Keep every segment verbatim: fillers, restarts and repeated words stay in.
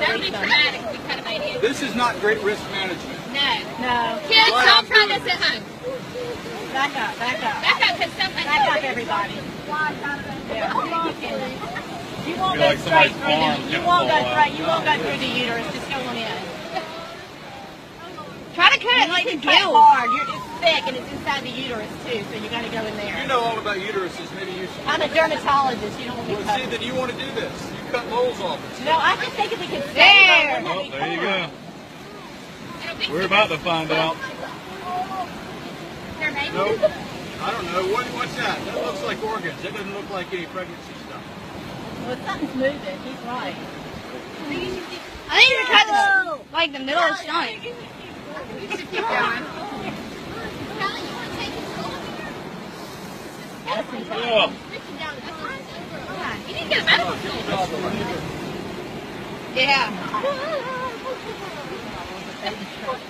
Don't be dramatic. We could have made it. This is not great risk management. No. No. Kids, what don't try this at home. Back up, back up. Back up, because something. Back up, everybody. Yeah. You won't get it. You won't go straight through the. You won't go straight. You won't go through the uterus. Just go on in. Try to cut it like it's hard. You're just thick, and it's inside the uterus too. So you got to go in there. You know all about uteruses, maybe you should. I'm a dermatologist. You don't want to be cut. See, then you want to do this. You cut moles off. No, I just think if we could. There. Well, there you go. We're about to find out. Nope. I don't know. What, what's that? That looks like organs. That doesn't look like any pregnancy stuff. Well, something's moving. He's right. I think you should try this, like, the middle of the stomach. You should keep going. Yeah. You need to get a medical field. Yeah.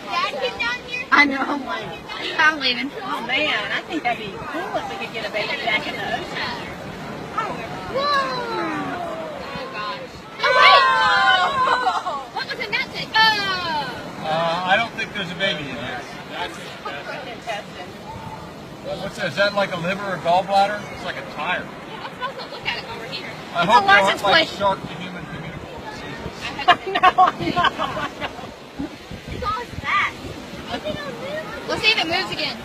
Dad, get down here. I know. I'm leaving. Oh man, I think that'd be cool if we could get a baby back in the ocean. Whoa! Oh gosh. Oh wait! Oh. What was in that thing? Oh! Uh, I don't think there's a baby in there. That's it. What's that? Is that like a liver or gallbladder? It's like a tire. Yeah, I'm supposed to look at it while we're here. I hope there aren't like shark to human communicable diseases. I know, I know, I know. Let's see if it moves again.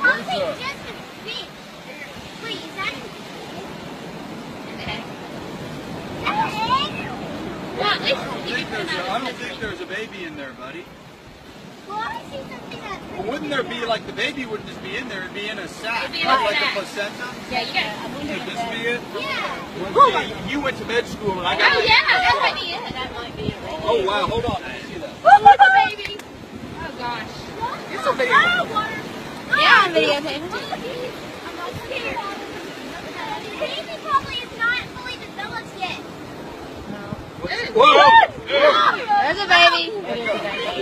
I'll see just a bit. Please, that is... Is it egg? Is that an egg? Well, at least I don't, think there's, a, I don't think there's a baby in there, buddy. Well, I see something that's... Well, wouldn't there be, like, the baby wouldn't just be in there. It'd be in a sack, be not like a placenta. Yeah, you got it. Could this be it? Yeah. Oh, you went to med school and I got it. Oh, yeah, that might be it. That might be it. Oh, wow, hold on. I didn't see that. Oh, look, a baby. Gosh. You're so big. Yeah, I'm video taping. I'm not scared. The baby probably is not fully developed yet. No. Whoa! There's a baby.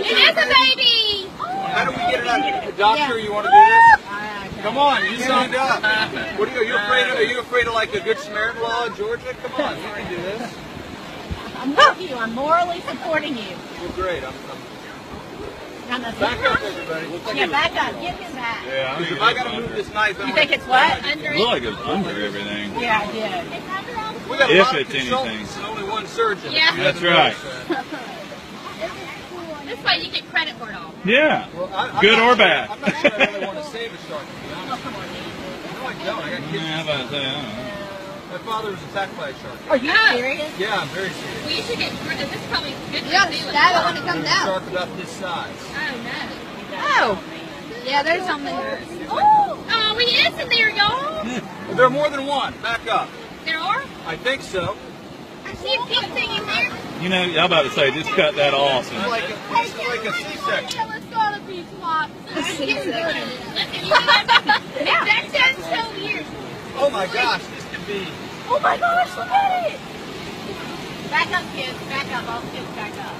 It is a baby. How do we get it out? The doctor, you want to do this? Come on, you signed up. What are you? Are you afraid of? Are you afraid of like the Good Samaritan law in Georgia? Come on, you can do this. I'm with you. I'm morally supporting you. You're great. I'm. I'm Back up, everybody. We'll yeah, back up. Give him that. Yeah, if I gotta move this knife, you think it's what? Under it? It looked like it's under everything. Yeah, I did. We got a lot of consultants and only one surgeon. Yeah, that's right. This way you get credit for it all. Yeah. Well, I, good or bad. I'm not sure I really want to save a shark, to be honest. No, I don't. I got kids. Yeah, I don't know. My father was attacked by a shark. Are you oh. serious? Yeah, I'm very serious. Well, you should get rid of this. Probably good. You gotta stab it when it comes out. Shark about this size. Oh no. Oh. Yeah, there's something. Oh, oh, we is in there, y'all. There are more than one. Back up. There are? I think so. I see a pink thing in there. You know, I'm about to say, just cut that off. It's like a C-section. Let's go on a beach walk. A C-section. That sounds so weird. Oh my gosh. Oh my gosh, look at it! Back up, kids, back up, all kids, back up.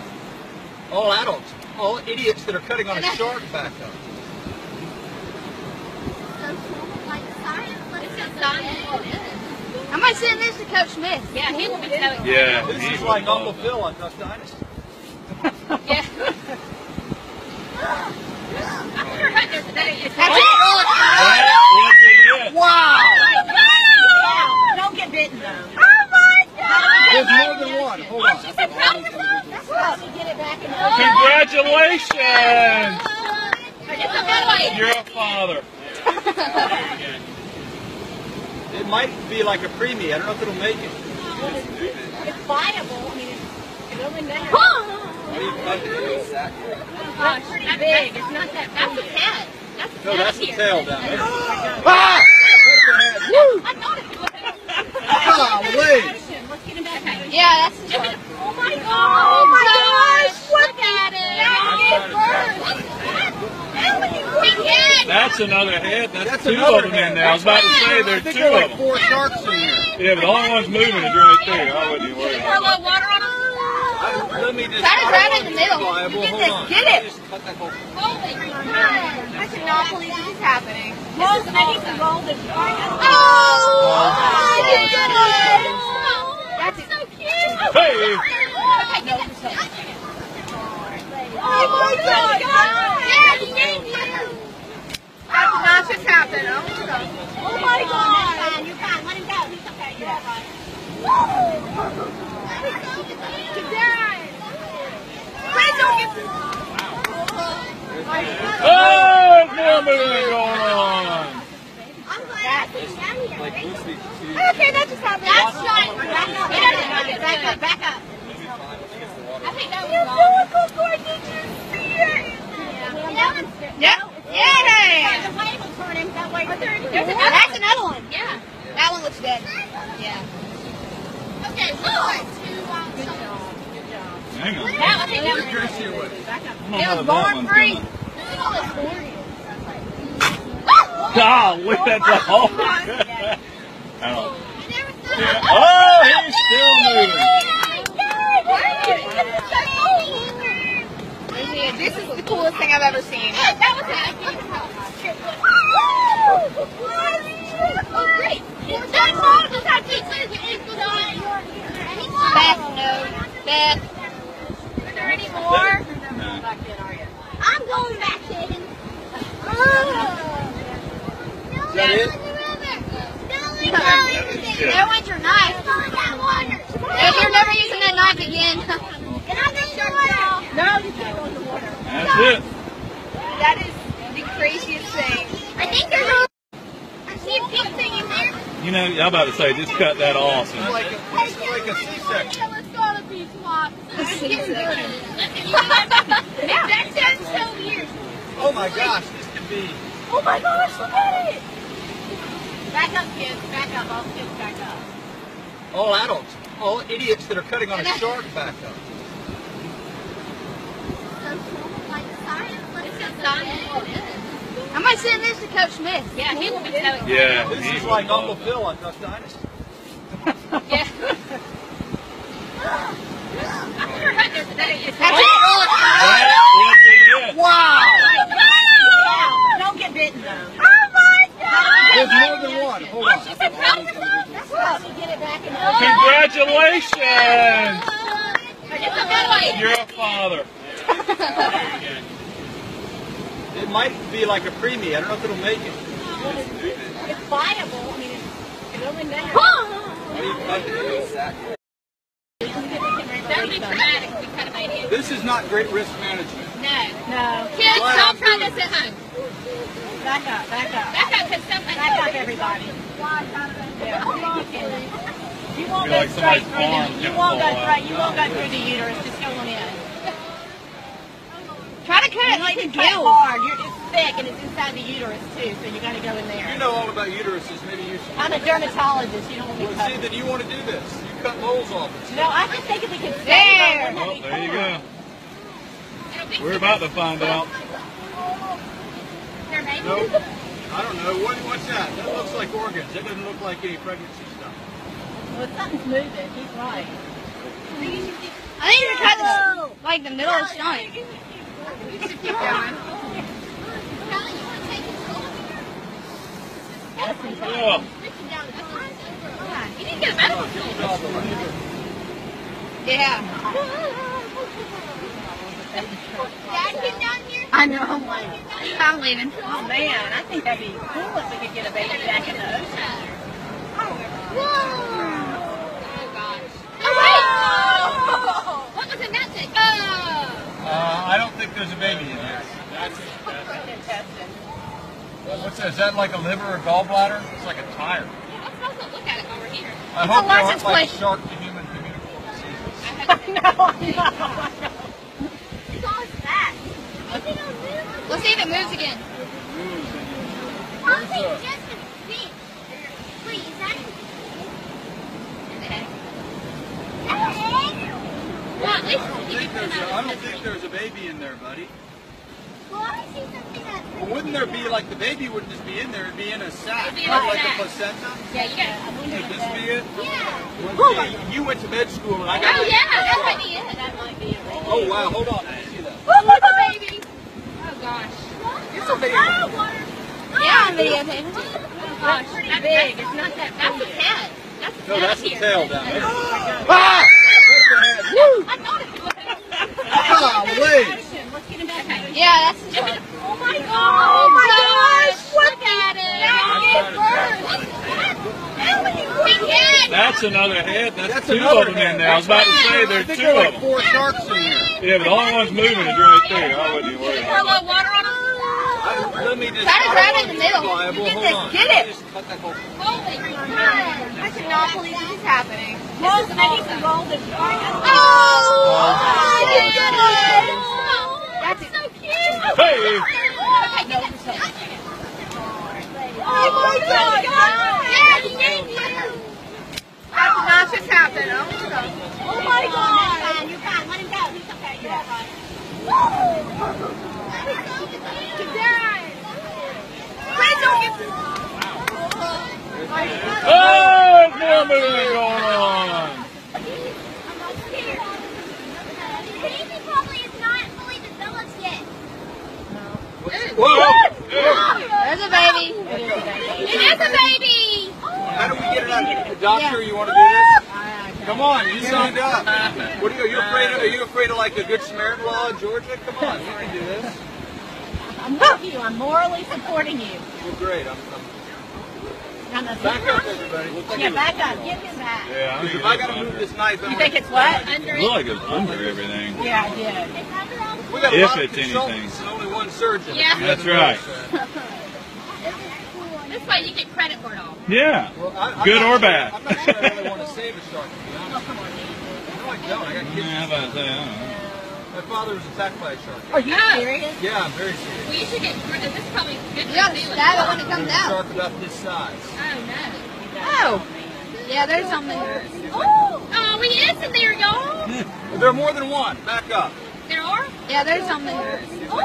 All adults, all idiots that are cutting on a shark, back up. So cool, like science, like science. I might send this to Coach Smith. Yeah, he will be telling you. Yeah, this is like Uncle Phil on Duck Dynasty. Yeah. I'm sure Hunter today is happy. That would be it. Wow! Bitten, oh my God! There's more than one. Hold on. She said, that's how she get it back in the ocean. Congratulations! Oh, you're a father. It might be like a preemie. I don't know if it'll make it. It's viable. I mean, it's going in there. Oh, it's pretty big. It's not that. That's a head. That's a tail. No, that's the tail down there. Ah! I thought it was. Oh, wait. Let's get him back. Yeah, that's the shark. Oh my gosh. Oh my gosh. Look, Look at it. That's another head. That's, that's two of them head. in there. I was about to say there's two there like of them. Sharks in here. Yeah, but the only one's moving is right there. I wouldn't even worry about it. Water on them? Let me just try to grab it in the middle. You get this. Get it. Holy God. I cannot believe this is happening. This is awesome. Oh. Oh, my goodness. That's so cute. Hey. my God! Yes, thank you! That's not just happen. Oh my God! You can't let him go. He's okay. Yeah, right. Oh, family going on. I'm glad I am here. Like, okay, that just happened. That's not. Back up. Back up. Back up. I think that was long. Before, did you see it? Yeah. Yeah. Yep. Yeah. The wave will turn him that way. That's another one. Yeah. That one looks dead. Yeah. Okay, look. Good job. Good job. Hang on. That was it. It was born free. God, look at the hole. Oh, he's still moving. This is the coolest thing I've ever seen. That was it. Oh, great. That mom just had two kids and eight foot on. Beth, no. Beth. Are there any more? I'm going back in. Oh. That it? No one's your knife. If you're never using that knife again. And I'm going to shut it off. No, you can't go in the water. That's it. That is the craziest thing. I think there's a... I see a pink thing in there. You know, I'm about to say, just cut that off. It's like a, it's like a C-section. Let's go on a beach walk. A C-section. That sounds so weird. Oh my gosh, this could be... Oh my gosh, look at it. Back up, kids. Back up. All kids back up. All adults. All idiots that are cutting on a shark back up. I might send this to Coach Smith. Yeah, he will be telling. Yeah, this is like Uncle Phil on Duck Dynasty. Yeah. I'm sure Hunter today is. That would be it. Wow. Don't get bitten though. Oh my God. There's more than one. Hold on. That's how she get it back in. Congratulations. You're a father. It might be like a preemie. I don't know if it'll make it. It's viable. I mean, it's only matters. That would be traumatic. We kind of made it. This is not great risk management. No. No. Kids, don't try this at home. Back up, back up. Back up, because something. Back up, everybody. You won't go straight through the, you won't go straight, you won't go through the uterus. Just go on in. Try to cut it like a gill. Hard. You're just thick, and it's inside the uterus too, so you got to go in there. You know all about uteruses. Maybe you should. I'm a dermatologist. You don't want to well, cut. See, then you want to do this. You cut moles off. No, I just think if we can save there. Well, there cool. you go. We're about to find out. There may be. Nope. I don't know. What, what's that? That looks like organs. That doesn't look like any pregnancy stuff. Well, something's moving. He's right. I need to cut this, like the middle of shine. You should keep going. Callie, you want to take control of here? That's control. You need to get a medical control. Yeah. Dad, get down here. I know. I'm leaving. Oh, man. I think that'd be cool if we could get a baby back in the ocean. Whoa. Oh, gosh. Oh, wait. What was in that thing? Oh. Uh, I don't think there's a baby in there. That's intestine. What's that? Is that like a liver or gallbladder? It's like a tire. Yeah, I'm supposed to look at it over here. I it's hope there aren't like shark to human communicable diseases. I know, I know. It's all that. Let's see if it moves again. I'll take just a bit. Wait, is that an egg? An egg? Well, at least I, don't think there's a, I don't think there's a baby in there, buddy. Well, I see something that's well, wouldn't there be, like, the baby wouldn't just be in there, it'd be in a sack, not right? Like a placenta? Yeah, you got to. Would this be it? Yeah. Oh, be, you went to med school and I got oh, yeah, that might be it. That might be it. Oh, wow, hold on. I see that. Oh, it's a baby. Oh, gosh. It's a baby. Oh, water. Oh, yeah, I'm videotaping. Oh, gosh. That's pretty big. It's not that big. That's a cat. That's a cat. No, that's the tail down there. Ah! Woo! I thought it was. Golly! Let's get him That's another head. That's, that's two of them head. In there. I was about to say there's two there like of them. Four sharks in there. Yeah, but the only one's moving is right there. I wouldn't worry. Pour a little water on them. Let me just. That is right in the middle. You can just get it. Holy God! I cannot believe this is happening. This is amazing. Golden. Oh! Oh! That's so cute. Hey! Oh my God! That's just happened. Oh my God! You're fine. Let him go. He's okay. You're all right. Please don't get. Oh, more moving going on. Casey probably is not fully developed yet. There's a baby. It is a baby. How do we get it up? Doctor, you want to do this? Come on, you signed up. What are you, are you afraid of? Are you afraid of like the Good Samaritan law in Georgia? Come on, you can do this. I'm with you. I'm morally supporting you. You're great. I'm. I'm... Back up, everybody. Like yeah, back up. Give him back. Yeah. If I gotta move this knife, I'm you think it's what? Under it. Look like it's under everything. Yeah, I did. We got a lot of consultants and only one surgeon. Yeah, that's right. This way you get credit for it all. Yeah. Well, I, good or bad. I'm not sure I really want to save a shark. No, come on. No, I don't. I got kids. Yeah, I don't know. My father was attacked by a shark. Are you oh. serious? Yeah, I'm very serious. Well, you should get credit. This is probably good for you. Don't stab it when it comes out. There's a shark about this size. Oh, no. Oh. Yeah, there's something. Oh, oh we is in there, y'all. Well, there are more than one. Back up. There are? Yeah, there's something. Oh,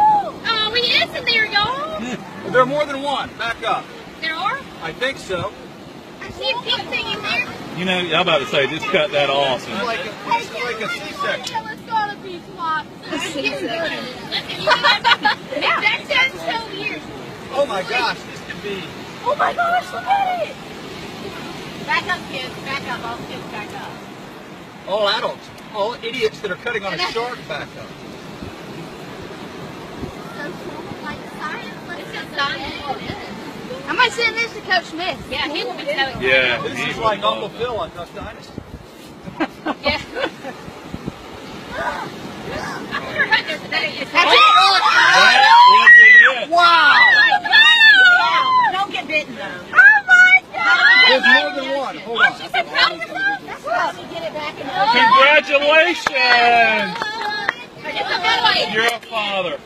oh we is in there, y'all. Well, there are more than one. Back up. There are? I think so. I see a pig thing in there. You know, I'm about to say, just cut that off. It's like a, it's like a C-section. Let's go on a beach walk. Let's get it. That sounds so weird. Oh my gosh, this could be. Oh my gosh, look at it. Back up, kids. Back up. All kids, back up. All adults. All idiots that are cutting on a shark, back up. So cool. Like science. This is science. I might send this to Coach Smith. Yeah, he will be telling you. Yeah, this is like Uncle Phil on Duck Dynasty. Yeah. I'm sure right there today. That's it. That would be it. Wow. Oh yeah. Don't get bitten though. Oh my God. There's more than one. Hold on. That's how she get it back in the congratulations. You're a father.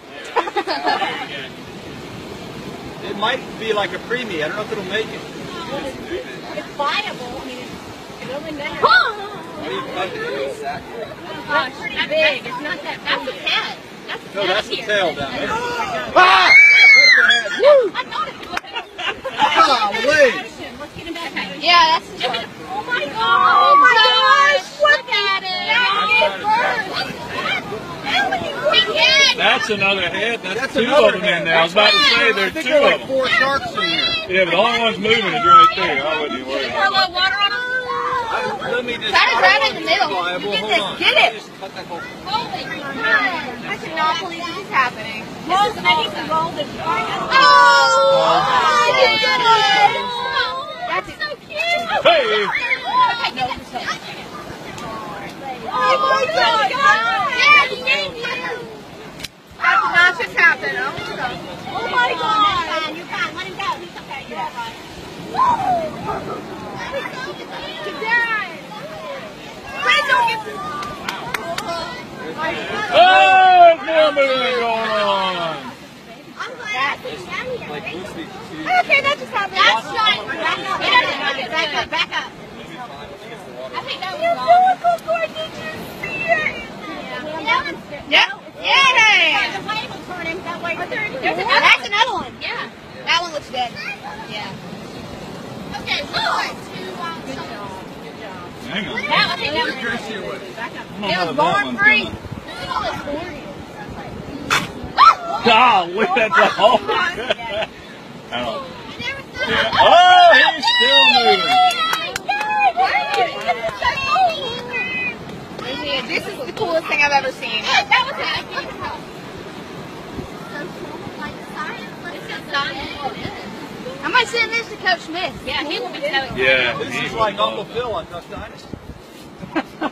It might be like a preemie. I don't know if it'll make it. It's viable. I mean, it's going down. What do you think it is? It's pretty big. It's not that big. That's a head. That's a tail. No, that's the tail down there. Ah! I thought it was. Golly. Let's get him back. Yeah, that's the tail. Oh, my God. Oh, my gosh. Look at it. That's another head. That's, that's two of them head. In there. I was about to say there's two there like of them. Four sharks in there. Yeah, but the only one's moving is right there. I wouldn't worry. Pour a little water on them. Let me just. That is right in the middle. You can just get it. Holy God! I cannot believe this is happening. This is amazing. Golden. Oh! Oh my goodness! That's so cute. Hey! Okay, get it. Oh my God! Oh my God! You're fine. Let him go. He's okay. You're all right. Please don't get. Oh, more moving going on. I'm glad he's down here. Okay, that just happened. That's not. Back up. Back up. Back up. I think that was long. Before did you see it? Yeah. Yeah. Yeah. The wave will turn him that way. That's another one. Yeah. That one looks dead. Yeah. Okay. One, two, um, good job. Good job. Hang on. That was it. It was born free. Look at all this boring. God, look at the hole. Oh. Yeah. Oh, he's still moving. This is the coolest thing I've ever seen. That was it. I might send this to Coach Smith. Yeah, he will be telling. Yeah, this is like Uncle Phil on Duck Dynasty.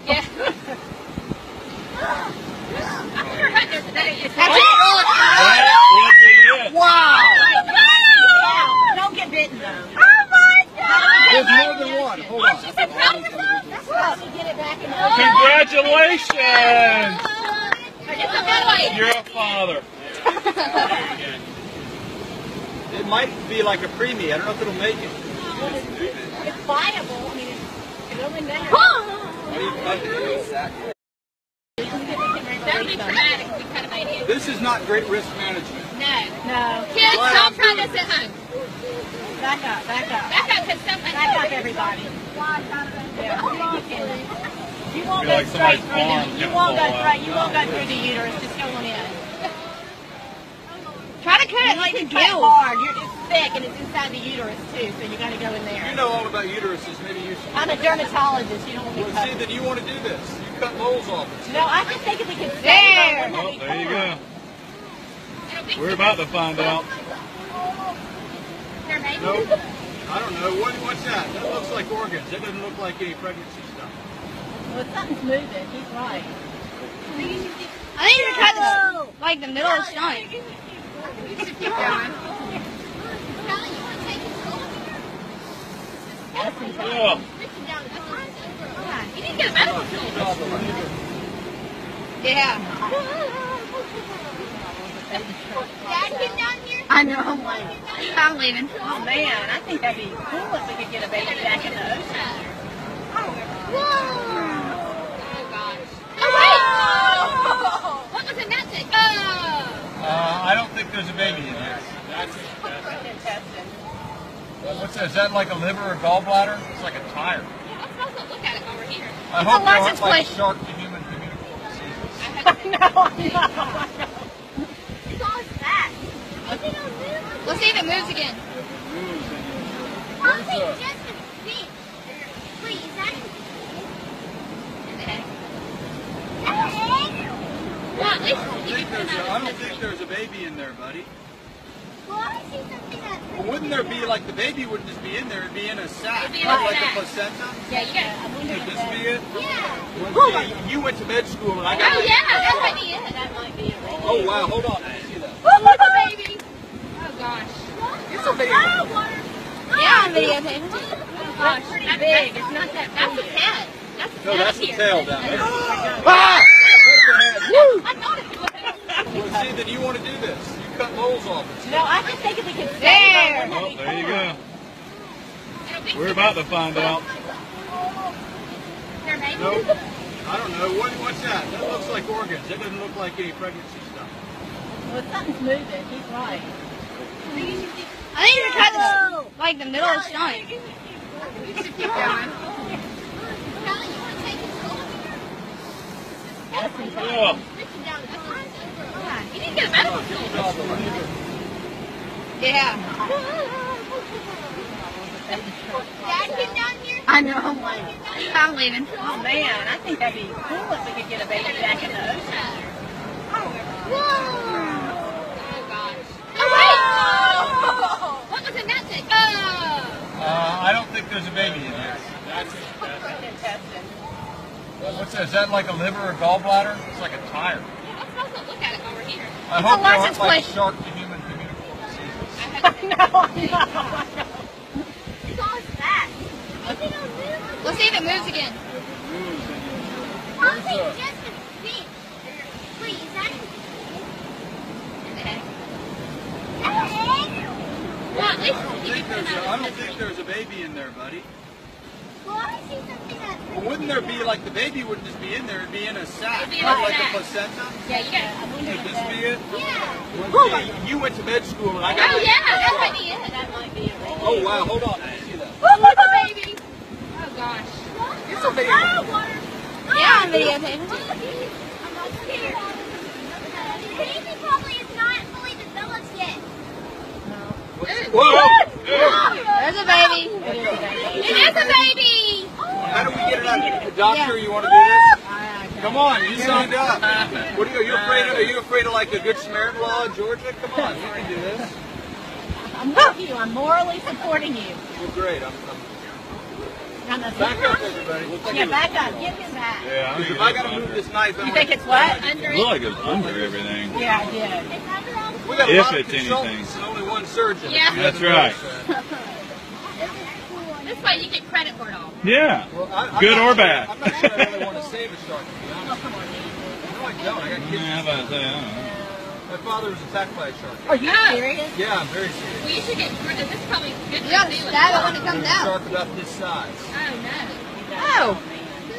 Yeah. I sure heard this today. That would be it. Wow. Don't get bitten though. Oh my God. There's more than one. Hold on. That's why she get it back in her. Congratulations. You're a father. It might be like a preemie. I don't know if it'll make it. It's, it's viable. I mean, it's going in there. That would be traumatic. We kind of made it. This is not great risk management. No. No. Kids, don't try this at home. Back up, back up. Back up, because something. Back up, everybody. Yeah. You won't go straight through the you won't go straight, you won't go through the uterus, just go on in. Try to cut it like a drill hard. You're just thick and it's inside the uterus too, so you gotta go in there. You know all about uteruses, maybe you should. I'm a dermatologist, you don't want to cut. Well, see, then you want to do this. You cut moles off. No, I just think if we can save there. Well, there you go. We're about to find out. There may be. Nope. I don't know. What, what's that? That looks like organs. That doesn't look like any pregnancy stuff. Well, something's moving. He's right. I think you should keep... I think you cut the, like the middle of the shine. You should keep going. Callie, you want to take his soul in here? That's incredible. You need to get a medical field. Yeah. Dad, get down here. I know. I'm leaving. Oh, man. I think that'd be cool if we could get a baby back in the ocean. Whoa. Uh, I don't think there's a baby in there. That's it. What's that? Is that like a liver or gallbladder? It's like a tire. Yeah, let's not look at it over here. I it's hope a there aren't like shark to human communicable diseases. No, no. What is that? Let's see if it moves again. I'll take just a bit. Wait, is that an egg? Well, at least I, don't think there's a, I don't think there's a baby in there, buddy. Well, I see something that's well, wouldn't there be, like, the baby wouldn't just be in there, it'd be in a sack, right? Like, like a placenta? Yeah, you got it. Would this be it? Yeah. Well, see, you went to med school and I got oh, it. Oh, yeah, that might be it. That might be it. Oh, wow, hold on. I see that. Oh, it's a baby. Oh, gosh. It's a baby. Oh, water. Yeah, I'm videotaping. Oh, gosh. That's pretty big. It's not that big. That's a head. That's a tail. No, that's a tail down there. Ah! Woo! I thought it was. Well, see, then you want to do this. You cut moles off it. No, I just think if we can save there. Well, there you go. We're about to find out. There may be. Nope. I don't know. What, what's that? That looks like organs. That doesn't look like any pregnancy stuff. Well, something's moving. He's right. I think you should keep... I think you should cut the, like the middle of the shine. You should keep going. Yeah. You need to get a medical field. Yeah. Dad, get down here. I know. I'm leaving. Oh, man. I think that'd be cool if we could get a baby back in the ocean. Whoa. Oh, gosh. Oh, wait. What was in that thing? Oh. Uh, I don't think there's a baby in there. That's fantastic. What's that? Is that like a liver or gallbladder? It's like a tire. Yeah, let's not look at it over here. I it's hope there aren't like shark to human communicable diseases. No, no. What is that? Let's see if it moves again. I'll take just a bit. Wait, is that an egg? Is that an egg? Well, at least I don't, think there's, a, I don't think there's a baby in there, buddy. Well, I see something that's well, wouldn't there be, like, the baby wouldn't just be in there, it'd be in a sack, right? Like, like a placenta? Yeah, you got it. Would this be it? Yeah. Well, see, you went to med school and I got it. Oh, yeah, that might be it. That might be it. Oh, wow, hold on. I see that. Oh, it's a baby. Oh, gosh. It's a baby. Oh, water. Yeah, I'm videotaping. I'm not scared. The baby probably is not fully developed yet. No. Whoa! There's a baby. It is a baby. How do we get it out? Doctor, you want to do this? Come on, you signed up. What are you, are you afraid of? Are you afraid of like a Good Samaritan law in Georgia? Come on, you can do this. I'm with you. I'm morally supporting you. You're great. I'm. I'm, I'm back up, everybody. Like yeah, back up. Get him back. Yeah. If I gotta move this knife, I'm you think it's what? Under it. Looked like it's under everything. Yeah, I did. We got a lot of consultants and only one surgeon. Yeah. That's right. This way you get credit for it all. Yeah. Well, I, good or sure, bad. I'm not sure I really want to save a shark, to be honest. No, I don't. I got kids. Yeah, how about that? My father was attacked by a shark. Are you oh. serious? Yeah, I'm very serious. We well, should get rid of this. Probably good for yeah, feeling. Yeah, when it comes out. Shark about this size. Oh, no. Oh.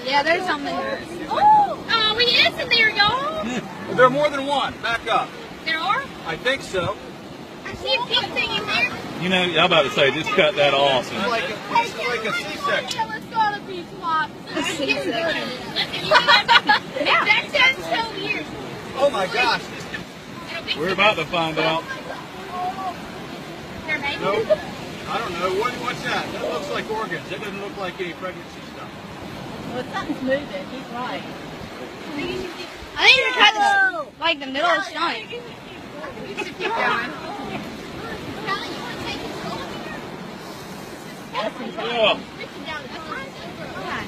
Yeah, there's something there. Oh, oh we is in there, y'all. Well, there are more than one. Back up. There are? I think so. I see a pink thing in there. You know, I'm about to say, just cut that off. It's like a, it's like a C-section. Let's go on a beach walk. Let's get it. That sounds so weird. Oh my gosh. We're about to find out. Nope. I don't know. What, what's that? That looks like organs. That doesn't look like any pregnancy stuff. Well, if something's moving, he's right. I think you should cut this, like the middle of the stomach. You should keep going. Yeah.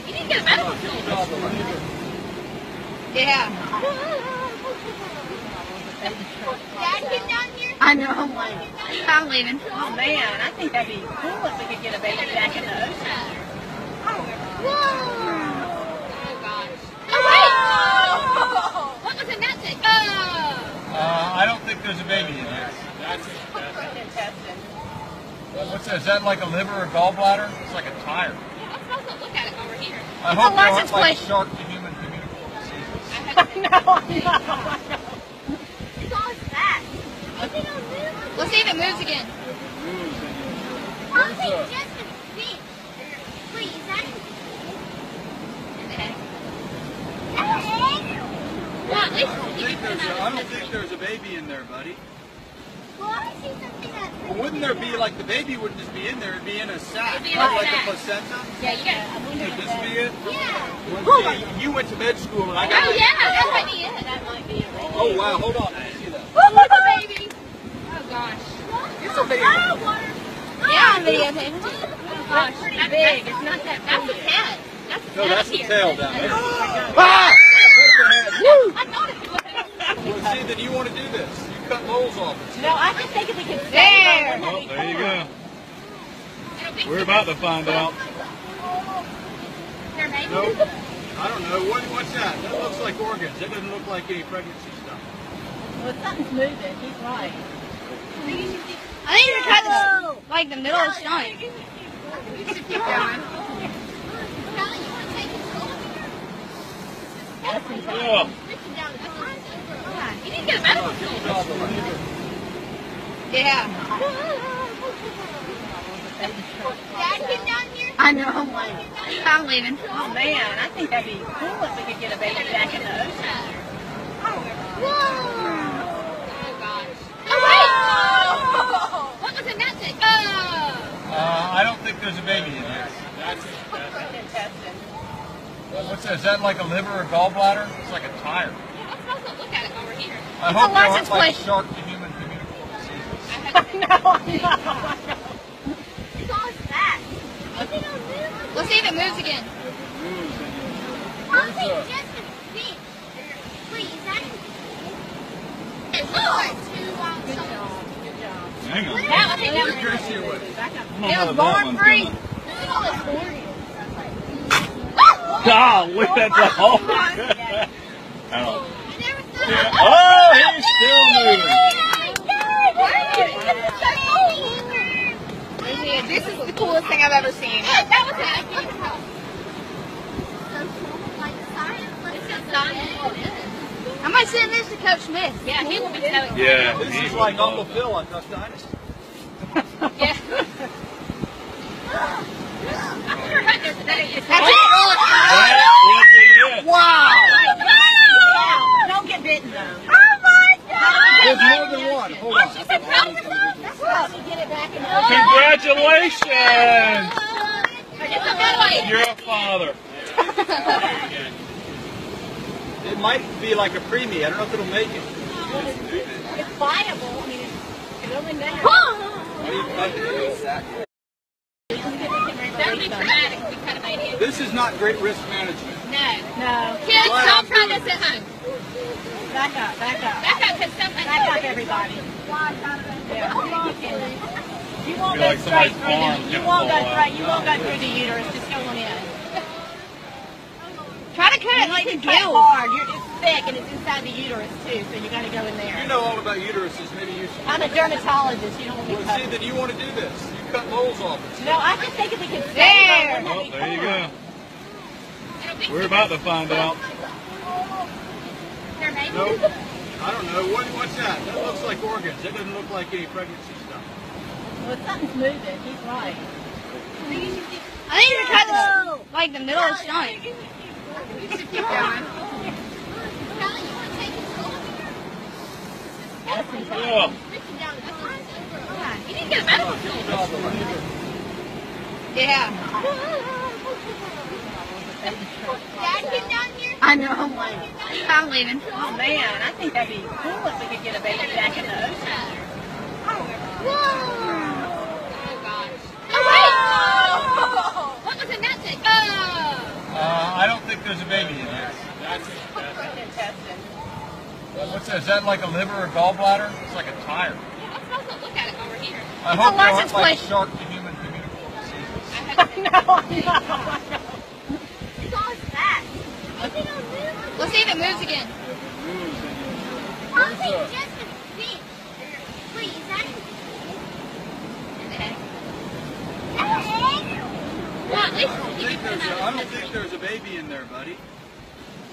You need to get a medical bill. Yeah. Dad, get down here. I know. I'm leaving. Oh, man. I think that'd be cool if we could get a baby back in the ocean. Whoa. Oh, gosh. Oh, wait. What was in that thing? Oh. Uh, I don't think there's a baby in there. That's it. What's that? Is that like a liver or gallbladder? It's like a tire. Yeah, I'm supposed to look at it over here. I it's hope there aren't like shark to human communicable diseases. I know, I know, I know. What saw is that? Let's see if it moves again. Probably just a fish. Wait, is that an egg? Is that an egg? Well, at least you can put them out. I don't think there's a baby in there, buddy. Well, I see something that's well, wouldn't there be, like, the baby wouldn't just be in there, it'd be in a sack, in not a like sack. A placenta? Yeah, you got to wonder. Would this be it? Yeah. Oh, you went to med school and I got oh, yeah, that might be it. That might be it. Oh, wow, hold on. I see that. Look at the baby. Oh, gosh. It's a baby. Oh, water. Oh, yeah, I'm videotaping too. Oh, gosh. That's pretty that's big. That's it's not that big. That's a head. That's a tail. No, that's a tail down there. Oh, ah! That's the head. I thought it was. Well, see, then you want to do this. Cut holes off it. No, I just think if we can save there. Well, there you go. We're about to find out. Nope. I don't know. What, what's that? That looks like organs. That doesn't look like any pregnancy stuff. Well, if something's moving, he's right. I think you should cut this, like, the middle of the stomach. You should keep going. Yeah. You need to get a medical bill. Yeah. Dad, get down here. I know. I'm leaving. Oh, man. I think that'd be cool if we could get a baby back in the ocean. Whoa. Oh, gosh. Oh, wait. What was in that thing? Oh. Uh, I don't think there's a baby in there. That's it. That's it. What's that? Is that like a liver or gallbladder? It's like a tire. I it's hope there aren't like shark to human communicable diseases. I know, I know, I know. What is that? Let's see if it moves again. Probably just a fish. Wait, is that a fish? It's not too long. Good job. Good job. Hang on. That was it. It was born free. It was born. God, look at the hole. I don't know. Yeah. Oh, he's still moving. This is the coolest thing I've ever seen. That was it. I can't tell. I might send this to Coach Smith. Yeah, he will be telling you. Yeah, this is like Uncle Phil on Duck Dynasty. Yeah. I'm sure Hunter today is. That's it. Wow. Bitten, oh my God! There's more than one. Hold on. That's how she get it back in the ocean. Congratulations! Oh, you're a father. It might be like a preemie. I don't know if it'll make it. It's viable. I mean, it's going there. This is not great risk management. No. No. Kids, but don't I'm try this at home. Back up, back up. Back up, because somebody... Back up, everybody. Yeah. You won't go straight through the... You won't go straight. You won't go through the uterus. Just go on in. Try to cut it like it's hard. You're just thick, and it's inside the uterus, too, so you got to go in there. You know all about uteruses. Maybe you should... I'm a dermatologist. You don't want to cut. Well, see, then you want to do this. You cut moles off it. No, I just think if we can... There! Well, there you go. We're about to find out. Nope. I don't know. What, what's that? That looks like organs. That doesn't look like any pregnancy stuff. Well, something's moving. He's right. I think you cut the, like the middle of shine. You should keep going. Callie, you want to take control of here? That's incredible. You need to get a medical field. Yeah. Dad, get down here. I know. I'm leaving. Oh man, I think that'd be cool if we could get a baby back in the ocean. Whoa! Oh gosh. Oh wait! Oh. What was in that thing? Oh! Uh, I don't think there's a baby in there. That's intestine. What's that? Is that like a liver or gallbladder? It's like a tire. Yeah, I'm supposed to look at it over here. I it's hope a license plate. Like shark to human communicable diseases. I know, I know. Let's see if it moves again. I'll take just a bit. Wait, is that an egg? Is that an egg? Well, at least I don't, think there's, a, I don't think there's a baby in there, buddy.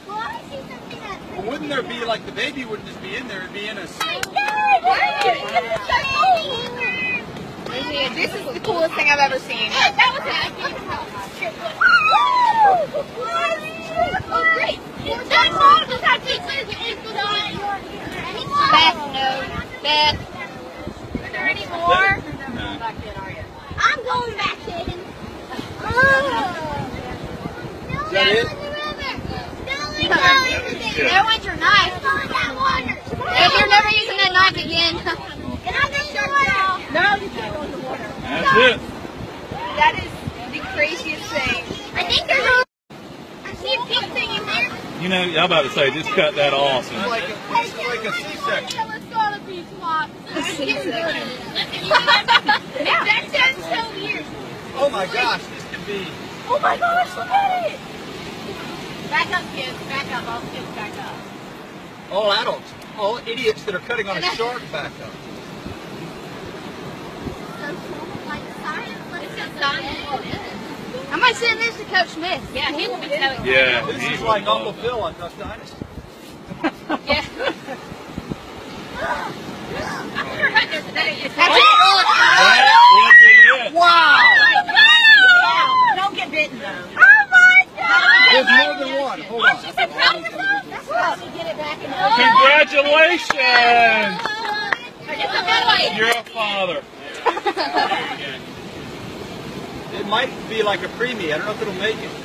Well, I see something that's... Well, wouldn't there be, like, the baby wouldn't just be in there, it'd be in a... I know! Why are you... This is the coolest thing I've ever seen. That was an egg. Oh, great. That mom just had two kids and it's good on it. Beth, no. Beth. Are there any more? I'm going back in. Oh. Is that it? Don't want your knife. If you're never using that knife again. And I'm going to shut it off. No, you can't go in the water. That's it. That is the craziest thing. I think there's a... I see a pink thing in there. You know, I'm about to say, just cut that off. It's like a, it's like a C-section. Let's go on a beach walk. A C-section. That sounds so weird. Oh my gosh, this could be. Oh my gosh, look at it. Back up, kids. Back up. All kids, back up. All adults. All idiots that are cutting on a shark, back up. I'm going to send this to Coach Smith. Yeah, he will be telling you. Yeah, this is like Uncle Phil on Duck Dynasty. Yeah. I'm sure Hunter's today. That's it. Wow. Wow. Don't get bitten, though. Oh, my God. There's more than one. Hold on. That's how she get it back in the... Congratulations. You're a father. It might be like a preemie. I don't know if it'll make it. It's,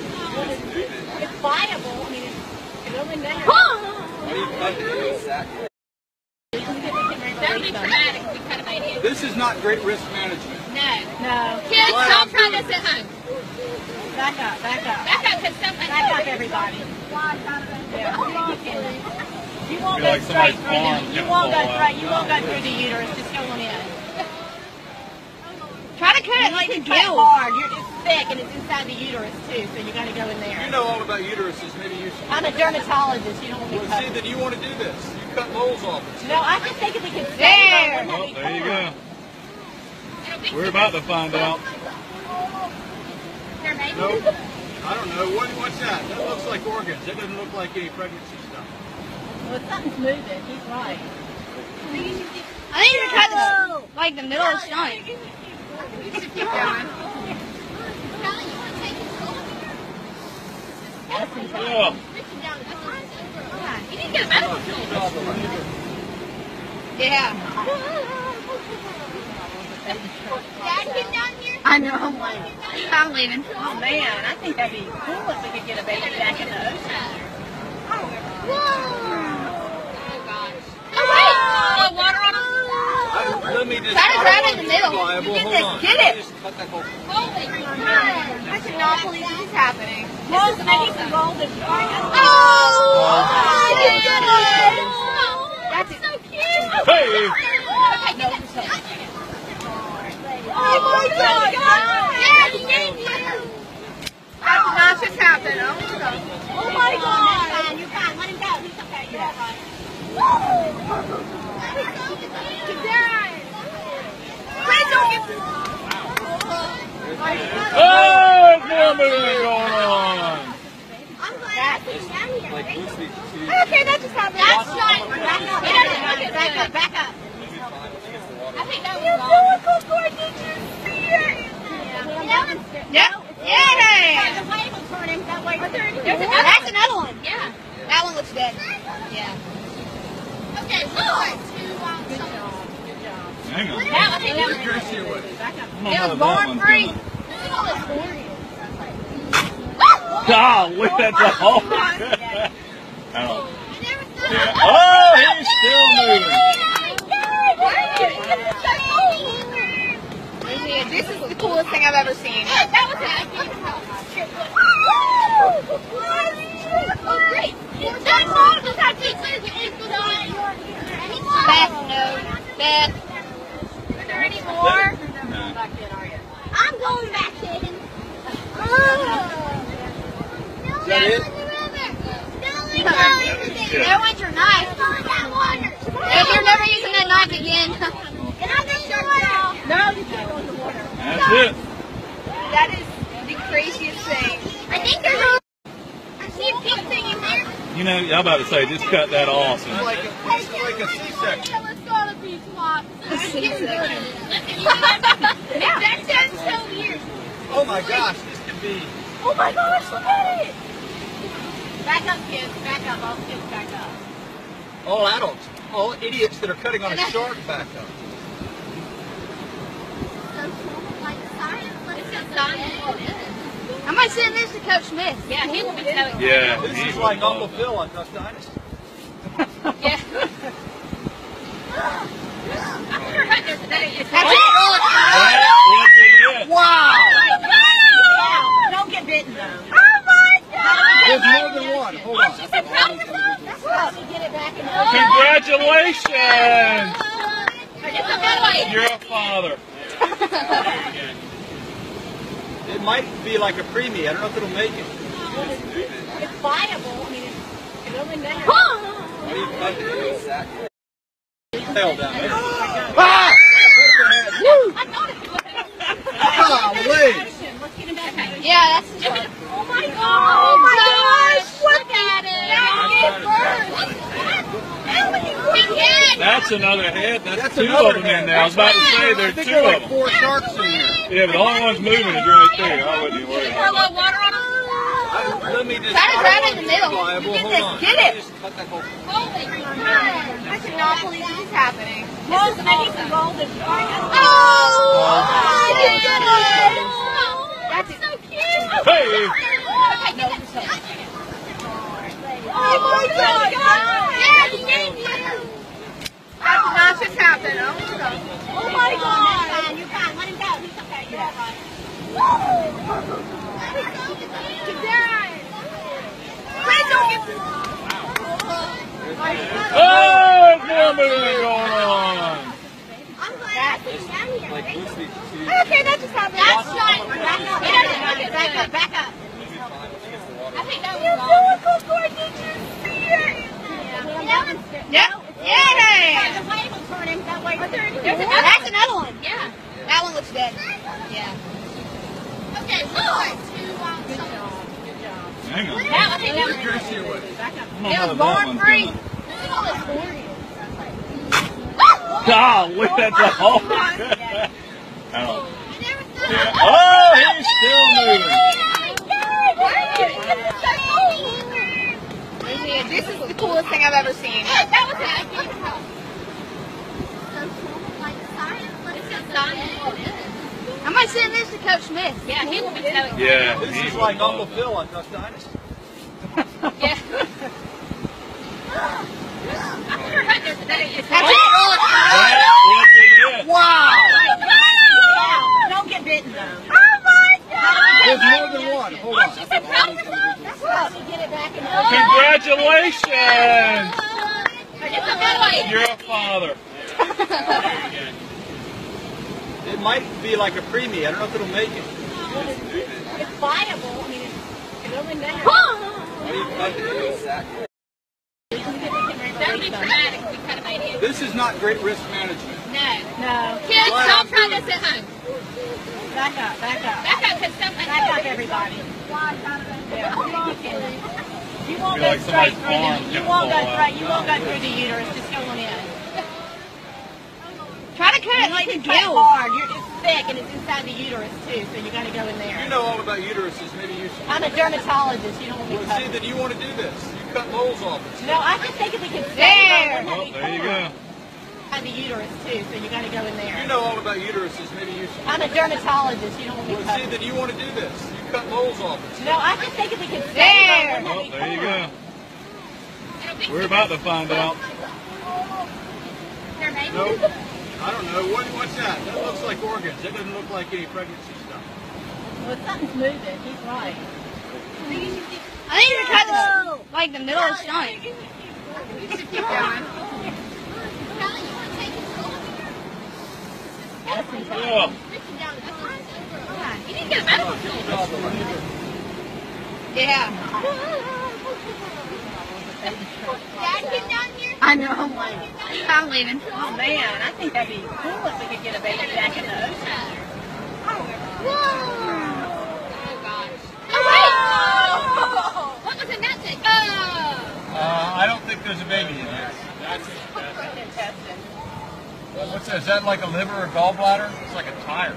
it's viable. I mean, it's going down. Huh. This is not great risk management. No. No. Kids, but don't try this at home. Back up, back up. Back up, because somebody... Back up, everybody. Yeah. You won't go like straight through the... You won't go straight. You won't go through the uterus. Just go on in. Try to cut it like it's hard. You're just thick, and it's inside the uterus too, so you got to go in there. You know all about uteruses. Maybe you should. I'm a dermatologist. You don't want to cut. Well, see, then you want to do this. You cut moles off it. No, I just think if we can. There. Well, there you go. We're about to find out. Nope. I don't know. What, what's that? That looks like organs. That doesn't look like any pregnancy stuff. Well, something's moving. He's right. I think you cut the, like the middle of shine. You should keep going. Callie, you want to take control of here? That's incredible. You need to get a medical field. Yeah. Dad, get down here. I know. I'm leaving. Oh, man, I think that'd be cool if we could get a baby back in the ocean. Whoa. Oh, gosh. Oh, wait. Oh, water on us. Let me just... it in the middle. Get this, get it! Holy crap! I cannot believe this is happening. This is amazing. Oh! My goodness! That's so cute! Hey! Okay, get it. Oh my God! Yes, thank you! That did not just happen. Oh my God! You can't let him go. He's okay. Yeah. Oh, more moving going on. I'm glad that's down here. Like, okay, that just happened. That's not. Back up. Back up. Back up. I think that was long. Before, did you see it? Yeah. Yeah. Yeah. The wave will turn him that way. That's another one. Yeah. That one looks dead. Yeah. Okay, look. Good job. Good job. Hang on. That was it. It was born free. Look at all this boring. Oh, look at the hole. Oh. Yeah. Oh, he's still moving. This is the coolest thing I've ever seen. That was it. I can't tell. Oh, great. That mom just had to clear the ankle on. Beth knows. Beth. Are there any more? I'm going back in. Oh. No one's in the river. No one's in the river. There went your knife. If you're never using that knife again. And I'm going to show you all. No, you can't go in the water. That's it. That is the craziest thing. I think there's a... I see a pink thing in there. You know, I'm about to say, just cut that off. It's like a, it's like a C-section. Let's go on a beach walk. A C-section. That sounds so weird. Oh my gosh, this could be... Oh my gosh, look at it! Back up, kids. Back up. All kids, back up. All adults. All idiots that are cutting on a shark, back up. I'm going to send this to Coach Smith. Yeah, he will be telling you. Yeah, this is like Uncle Phil on Duck Dynasty. Yeah. I'm sure I did today. That would be it. Wow. Don't get bitten, though. Oh, my God. There's more than one. Hold on. That's how she get it back. Congratulations. You're a father. It might be like a preemie. I don't know if it'll make it. It's, it's viable. I mean, it's only matters. What do you think it is, Zach? Hell down there. Ah! Woo! I thought it was. Ah, wait. Let's get him back. Yeah, that's just... Oh, my God. Oh, my gosh. Look at it. That's it. That's another head. That's, that's two another of them head. In there. I was about to say there are two there like of them. Four sharks in here. Yeah, but the only one's moving is right there. I wouldn't even worry. Pour a little water on it. Try to grab it in the middle. Get this. Get it. Holy crap. I cannot believe this is happening. This is amazing. Oh, my goodness. That's so cute. Hey. Okay, get it. Oh, my God. Yes, thank you. That did not just happen. Oh, my God. You can't let him go. Yeah. Oh, more moving going on. I'm glad that's down here. Like, okay, that just happened. That's not. Back up. Back up. Back up. I think that was long. Before, did you see it? Yeah. Yeah. Yeah. The wave will turn him that way. That's another one. Yeah. That one looks dead. Yeah. Okay, look. Good job. Good job. Hang on. That was it. Back up. It was born free. Look at all this boring. Oh, look at the hole. Oh. Yeah. Oh, he's still moving. This is the coolest thing I've ever seen. That was it. I can't tell. I'm going to send this to Coach Smith. Yeah, he will be telling you. Yeah, this is like Uncle Phil on Duck Dynasty. Yeah. I'm sure I did today. That's it. That would be it. Wow. Oh my God! There's more than one. Hold on. She said, "How the fuck?" She get it back in the congratulations! You're a father. It might be like a preemie. I don't know if it'll make it. It's viable. I mean, it's no one there. What do you think? This is not great risk management. No. No. Kids, don't try this at home. Back up, back up. Back up, because something. Back up, everybody. Yeah. You won't go straight through the you won't go straight you won't go through the uterus, just go on in. Try to cut it like the gill. Hard. You're it's thick and it's inside the uterus too, so you gotta go in there. You know all about uteruses, maybe you should. I'm a dermatologist, you don't want to well, see that you want to do this. You cut moles off. No, I just think if we can there. Oh, there you go. Inside the uterus too, so you gotta go in there. You know all about uteruses, maybe you should. I'm a dermatologist, you don't want to well, see that you want to do this. Cut moles off. No, I just think if we can there. Oh, there you go. We're about to find out. Nope. I don't know. What, what's that? That looks like organs. That doesn't look like any pregnancy stuff. Well, something's moving. He's right. I think you should cut the, like the middle of the stomach. You should keep going. Yeah. You didn't get a medical bill. Yeah. Dad, get down here. I know. I'm leaving. Oh man, I think that'd be cool if we could get a baby back in the ocean. Whoa! Oh gosh. Oh wait! Oh. What was in that thing? Oh. Uh, I don't think there's a baby in there. That's it. That's it. Intestine. What's that? Is that like a liver or gallbladder? It's like a tire. I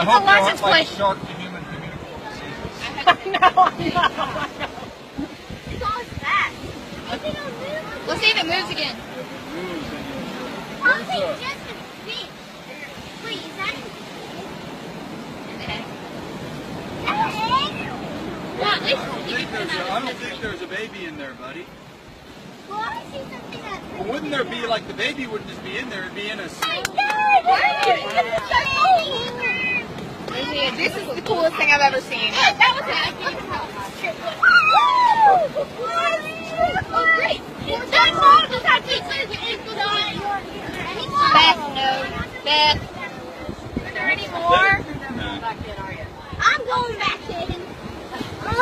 it's hope there aren't like shark to human communicable diseases. I know, I know, I know. Who saw that? Let's see if it moves again. I'll see just a bit. Please, that is... I don't think there's a baby in there, buddy. Well, I see something that's... Well, wouldn't there be, like, the baby wouldn't just be in there, it'd be in a... I know! Where are you? Yeah, this is the coolest thing I've ever seen. Yeah, that was it. I can't tell. Oh, great. That mom just had two kids and it's going on. Beth, no. Beth. Are there any more? I'm going back in. Oh.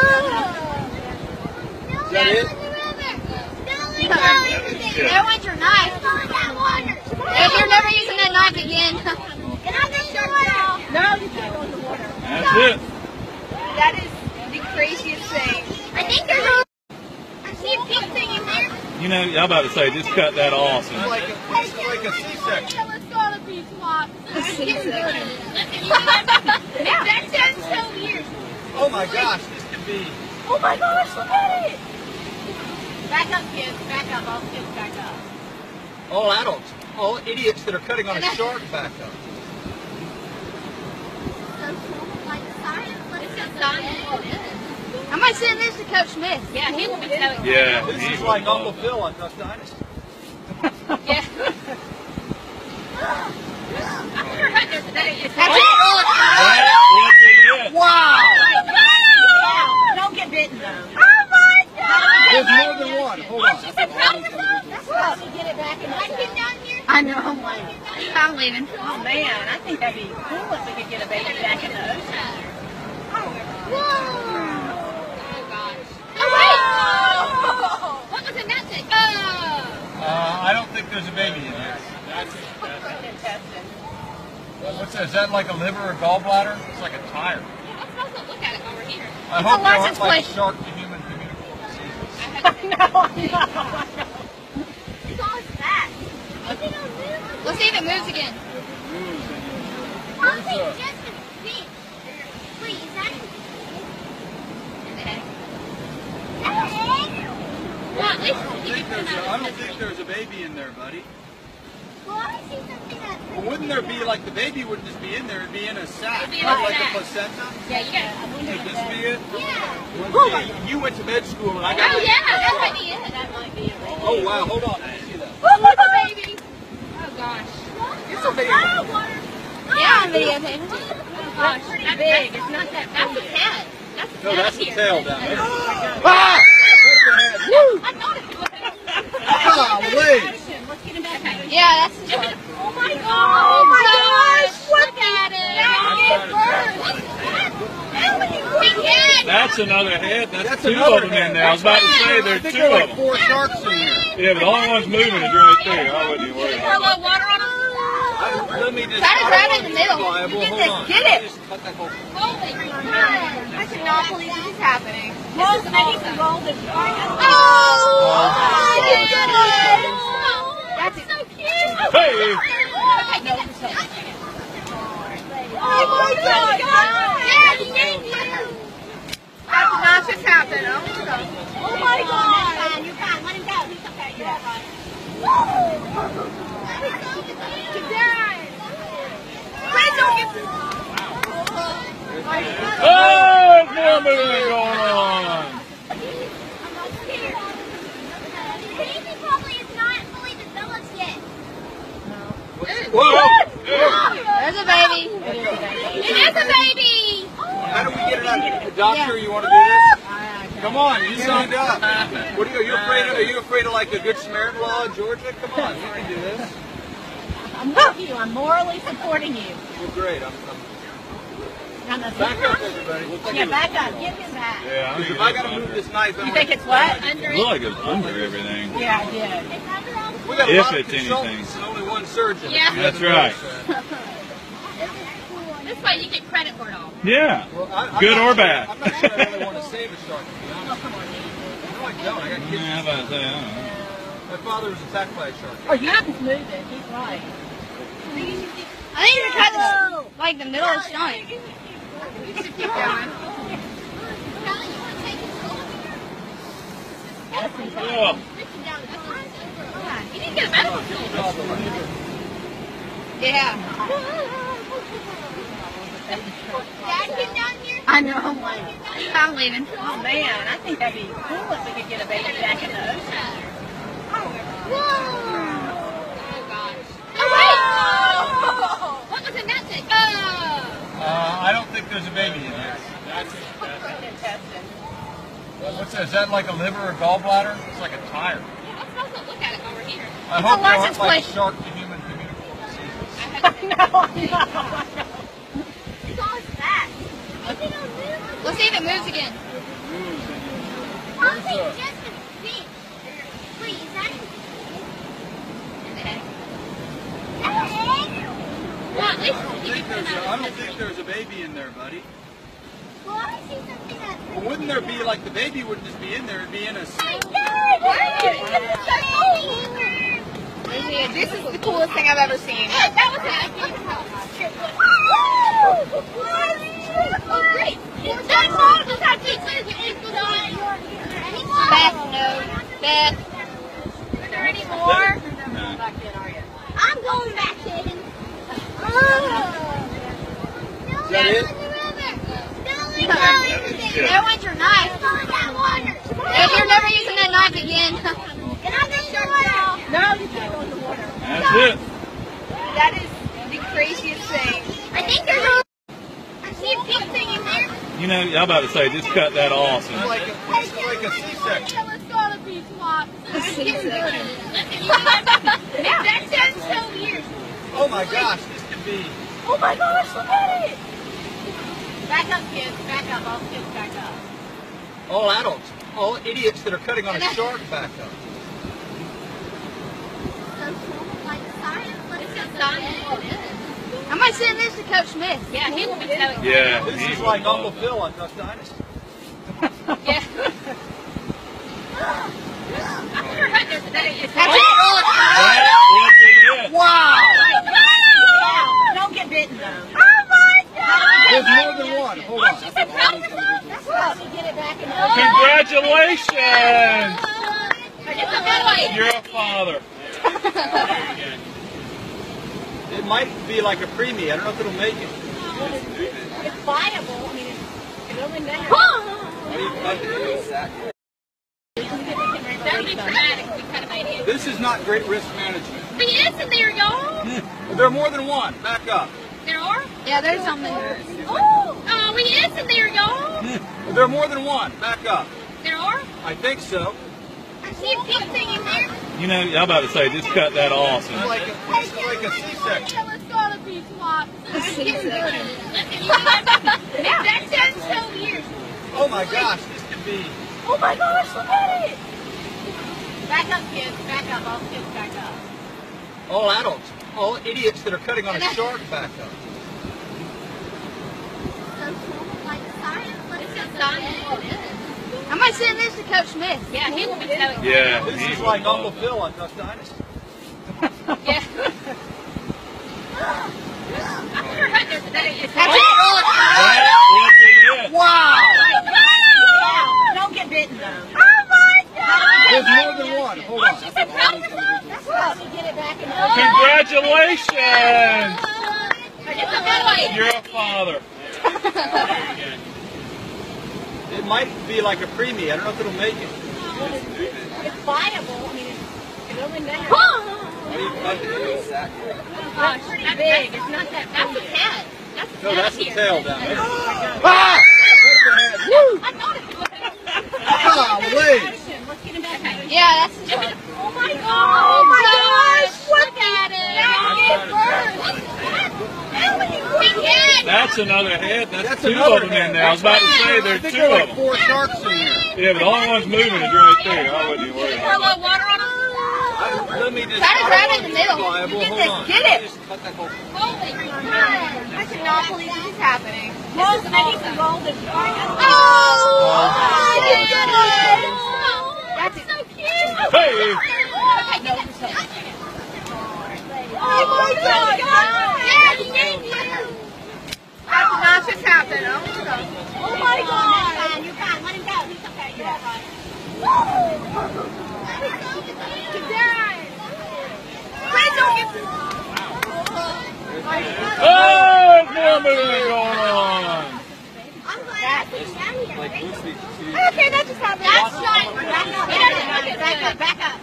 Is that it? That one's your knife. If you're never using that knife again. No, you can't go in the water. That's no. It. That is the craziest thing. I think there's a... I see a pink thing in there. You know, I'm about to say, just cut that off. It's like a, it's like a C-section. It's got a beach lock. A C-section. That sounds so weird. Oh my gosh, this could be... Oh my gosh, look at it. Back up, kids. Back up. All kids back up. All adults. All idiots that are cutting on a shark back up. I might send this to Coach Smith. Yeah, he will be telling you. Yeah, this is like Uncle Phil on Duck Dynasty. Yeah. I sure heard there today. That's it. That would be it. Wow. Oh yeah. Don't get bitten though. Oh my God. There's more than one. Hold on. She said, "How the fuck?" She get it back and I get down here. I know. I'm leaving. Oh man, I think that'd be cool if we could get a baby back in the ocean. Whoa! Oh gosh. Oh wait! Oh. What was in that thing? Oh! Uh, I don't think there's a baby in there. That's it. That's it. Intestine. What's that? Is that like a liver or gallbladder? It's like a tire. Yeah, I'm supposed to look at it over here. I it's hope there aren't like shark to human communicable diseases. I know, I know, I know. Who saw that? Let's see if it moves again. I'll see just a bit. Please, that is... I don't, think there's a, I don't think there's a baby in there, buddy. Well, I see something that's... Well, wouldn't there be, like, the baby wouldn't just be in there, it'd be in a sack, like, like a placenta? Yeah, you got to... Would this be it? Yeah. Oh, you went to med school and I got... Oh, yeah, that might be it. That might be it. Oh, wow, hold on. I didn't see that. Oh, look, a baby! Oh, gosh. It's a baby. Yeah, I'm video. Panhandle. Oh, it's pretty big. It's not that big. That's a head. That's a tail. No, that's a tail down there. Ah! That's the head. I thought it was. Oh, wait. Let's get him back out. Yeah, that's the tail. Oh, my God. Oh, my gosh. Look at it. That's another head. That's two of them in there. I was about to say there are two of them. I think there are like four sharks in here. Yeah, but the only one's moving is right there. I wouldn't even worry about it. Let me just try to grab it in the middle. You get this. Get it. Holy God. I cannot believe this is happening. This is amazing. Oh, my goodness. That's so cute. Hey. Okay, get it. Oh, my God. Yeah, he gave you. That did not just happen. Oh, my God. You're fine. Let him go. He's okay. You're all right. Woo! Oh, there's more moving going on. The baby probably is not fully developed yet. Whoa! There's a baby. It is a baby. How do we get it out? The doctor, you want to do this? Come on, you signed up. What are you? Are you afraid of? Are you afraid of like the Good Samaritan law in Georgia? Come on, you can do this. I'm with you. I'm morally supporting you. You're great. I'm. I'm Back up, everybody. We'll yeah, back up. Give him that. Yeah, if I gotta move this knife, you think it's what? Under it. It looked like it's under everything. Yeah, I did. We got a lot of consultants and only one surgeon. Yeah, that's right. This way you get credit for it all. Yeah. Well, I, good or bad. I'm not sure I really want to save a shark, to be honest. No, I don't. I got kids. Yeah, I don't know. My father was attacked by a shark. Oh, you haven't moved it. He's right. I think you cut the like the middle of the shine. You should keep going. Callie, you want to take his over here? That's his down. You need to get a medical shield. Yeah. Dad, get down here. I know. I'm leaving. Oh, man. I think that'd be cool if we could get a baby back in the ocean. Whoa. Oh, gosh. Oh, wait. What was in that thing? Oh. Uh, I don't think there's a baby in there. That's it. What's that? Is that like a liver or gallbladder? It's like a tire. Yeah, I'm supposed to look at it over here. I hope there aren't like shark to human communicable diseases. I know, I know. Who saw that? Let's see if it moves again. I'll take just a bit. Wait, is that an egg? Is that an egg? Well, at least I don't, think there's a, I don't think there's a baby in there, buddy. Well, I see something that's well, wouldn't there be, like, the baby wouldn't just be in there, it'd be in a... I know! Where is it? This is the coolest thing I've ever seen. Yeah, that was it. I can't help. Woo! Oh, great. That mom just had two kids and it's gone. Beth, no. Beth. Are there any more? No. I'm going back in. Oh. No, no one's no, no, no one's your knife. If you're never using that knife again. Can I get your off? No, you can't go in the water. That's no. It. That is the craziest thing. I think there's a... I see a pink thing in there. You know, I'm about to say, just cut that off. It's like a C-section. Let's go on a beach walk. That's so weird. Oh my gosh. Oh my gosh, look at it! Back up, kids, back up, all kids, back up. All adults, all idiots that are cutting on a shark, back up. So cool, like science. Let's go science. I might send this to Coach Smith. Yeah, he will be telling you. Yeah, this is like Uncle Phil on Duck Dynasty. Yeah. I'm sure Hunter today is happy. That would be it. Wow! Bitten, oh my God! There's more than one. Hold on. She's a That's how she get it back in the oh, congratulations! Oh, you're a father. It might be like a preemie. I don't know if it'll make it. It's viable. I mean, it's going there. What do you think? That would be dramatic. We kind of made it. This is not great risk management. But it's in there, y'all. There are more than one. Back up. There are? Yeah, there's something. Oh, uh, we is in there, y'all. Well, there are more than one. Back up. There are? I think so. I see a pink thing in there. You know, I'm about to say, just cut that off. It's like a, like a C-section. It's got to be twice. It's getting good. That's just so weird. Oh, my gosh. This could be. Oh, my gosh. Look at it. Back up, kids. Back up. All kids back up. All adults. All idiots that are cutting on a shark back up. I might send this to Coach Smith. Yeah, he will be telling you. Yeah, this is like Uncle Phil on Duck Dynasty. Yeah. I'm sure Hunter today is happy. That would be it. Wow. Oh, don't get bitten, though. Oh, my God. There's more than one. Hold on. She's a problem. That's why she get it back in the congratulations. You're a father. It might be like a preemie. I don't know if it'll make it. It's viable. I mean, it's going in there. Oh, that's pretty big. It's not that. That's a head. That's no, that's the tail down there. Ah! I thought it was. Ah, wait. Let's get him back. Yeah, that's. Oh my gosh! Oh my gosh! Look at it. That's another head. That's, That's two of them head. In there. I was about to say there's two there like of them. Four sharks in here. Yeah, but the only one's moving is right there. I wouldn't even worry. Pour a little water on them. Let me just. That is right in the middle. You get this. Get it. I cannot believe this is happening. This is amazing. Oh my goodness! That's so cute. Hey. Okay, get it. Oh my God! Yeah, he gave you. That's not just happened. Oh my God! You can't let him go. He's okay. You're right. Please don't get. Oh, more moving going on. I'm glad he's down here. Okay, that just happened. That's not. Back up. Back up. Back up.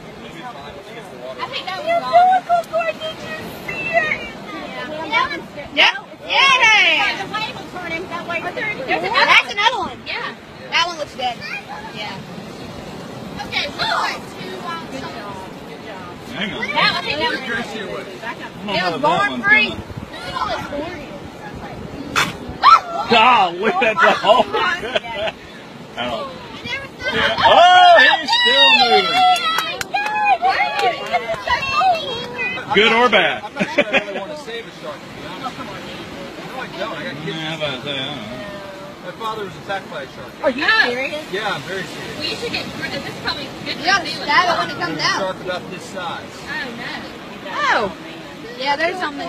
I think that was long. Before did you see it? Yeah. Yeah. Yeah, the wave will turn him that way. That's another one. Yeah. That one looks dead. Yeah. Okay, so like two um, good job. Good job. Hang on. That was it. It was born free. It was born. God, look at the hole. I don't. Oh, he's still moving. Good or bad. I'm not sure I really want to save a shark. No, I got kids. Yeah, I was, uh, my father was attacked by a shark. Are you yeah. serious? Yeah, I'm very serious. Well, you should get. This is probably good. You gotta stab it when it comes out. Shark about this size. Oh no. Oh. Yeah, there's something.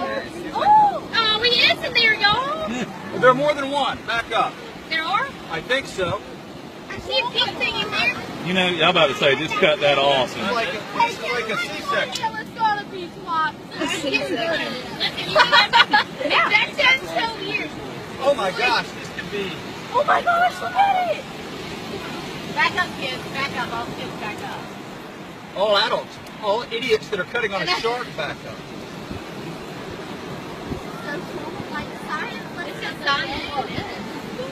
Oh. Oh, we is in there, y'all. Well, there are more than one. Back up. There are? I think so. I see a pink thing in there. You know, I'm about to say, just cut that off. It's like a, it's like a C-section. Yeah, it's gotta be twice. It's getting good. That's just so weird. Oh my gosh, this could be. Oh my gosh, look at it. Back up, kids. Back up. All kids back up. All adults. All idiots that are cutting on a shark back up.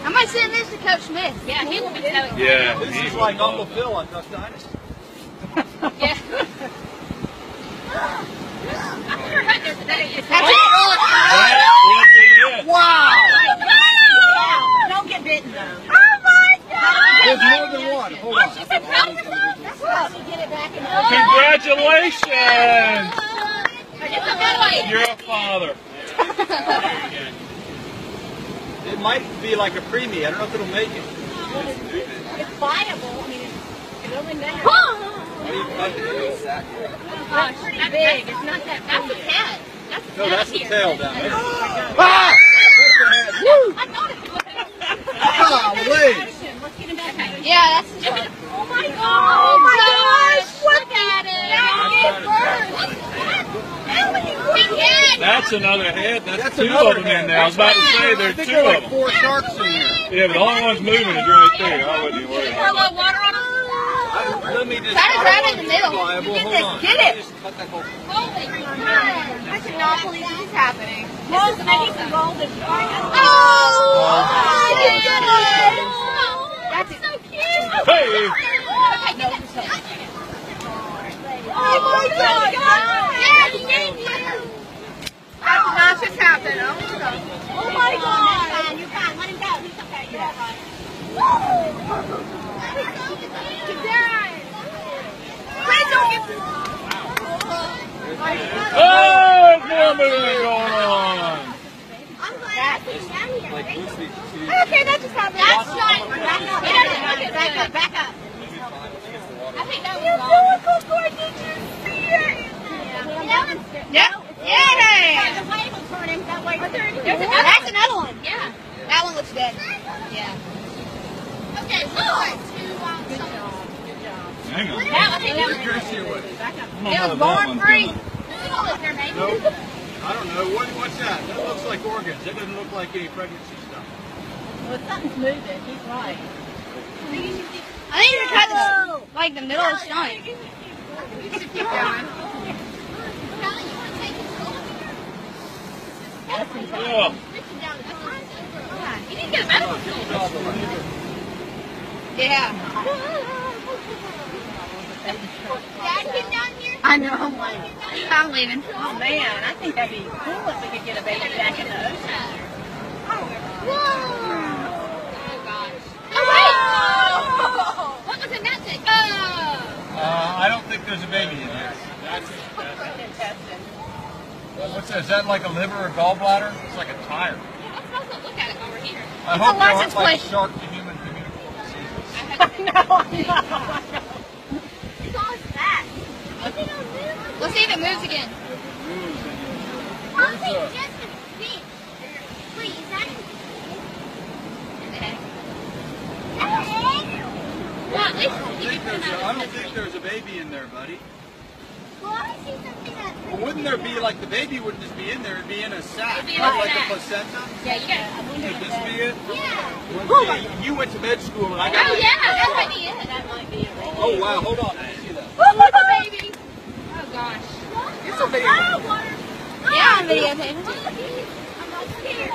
I might send this to Coach Smith. Yeah, he will be telling you. Yeah, this is like Uncle Phil on Duck Dynasty. Yeah. I'm sure Hunter today is happy. That would be it. Wow. Oh, don't get bitten, though. Oh, my God. There's more than one. Hold on. She's a problem. That's why she get it back in the middle. Congratulations. Oh, you're a father. It might be like a preemie. I don't know if it'll make it. It's viable. I mean, it's going there. That's pretty big. It's not that. That's a head. That's no, that's the tail down there. Ah! I thought it was. Ah, wait. Let's get him back. Yeah, that's. Oh my God! Oh my gosh! Look at it. That's another head. That's two of them in there. I was about to say there's two of them. Four sharks in here. Yeah, but the only one's moving is right there. I wouldn't even worry. Pour a little water on them. Let me just, try to grab it in the middle. You get this. Get it. Holy God. I cannot believe this is happening. This is awesome. Oh, my goodness. That's so cute. Hey. Oh, my God. Yes, thank you. That's not just happened. Oh, my God. You're fine. Let him go. He's okay. You're fine. Oh, more movement going on. Okay, that just happened. That's right. Back up, back up, back up. I think that was long. Before, did you see it? Yeah. Yep. Yeah. The wave will turn him that way. That's another one. Yeah. That one looks dead. Yeah. Okay, so like two um, good job. Good job. Hang on. That was it. Back up. It was born free. Nope. I don't know. What, what's that? That looks like organs. That doesn't look like any pregnancy stuff. Well, something's moving. He's right. I think you should cut the, like the middle of the stomach. You should keep going. Callie, you want to take his soul here? Yeah. You need to get a medical field. Yeah. Dad, get down here. I know. I'm leaving. Oh man, I think that'd be cool if we could get a baby back in the ocean. Whoa! Oh gosh. Oh wait! Oh. What was in that thing? Oh. Uh, I don't think there's a baby in there. That's it. That's intestine. What's that? Is that like a liver or gallbladder? It's like a tire. Yeah, I'm supposed to look at it over here. I hope there aren't like shark to human communication. I know, I know, I know. It's all fast. Let's see if it moves again. I'll take just a bit. Wait, is that an egg? Is that an egg? Well, at least you can put them out. I don't think there's a baby in there, buddy. Well, I see something that's pretty. Well, wouldn't there be, like, the baby wouldn't just be in there, it'd be in a sack, not like a placenta? Yeah, you got it. Would this be it? Yeah. Oh, you went to med school and I got it. Oh, yeah, that might be it. That might be it. Oh, wow, hold on. I didn't see that. Oh, it's a baby. Oh, gosh. It's a baby. Yeah, I'm video paper. I'm not scared.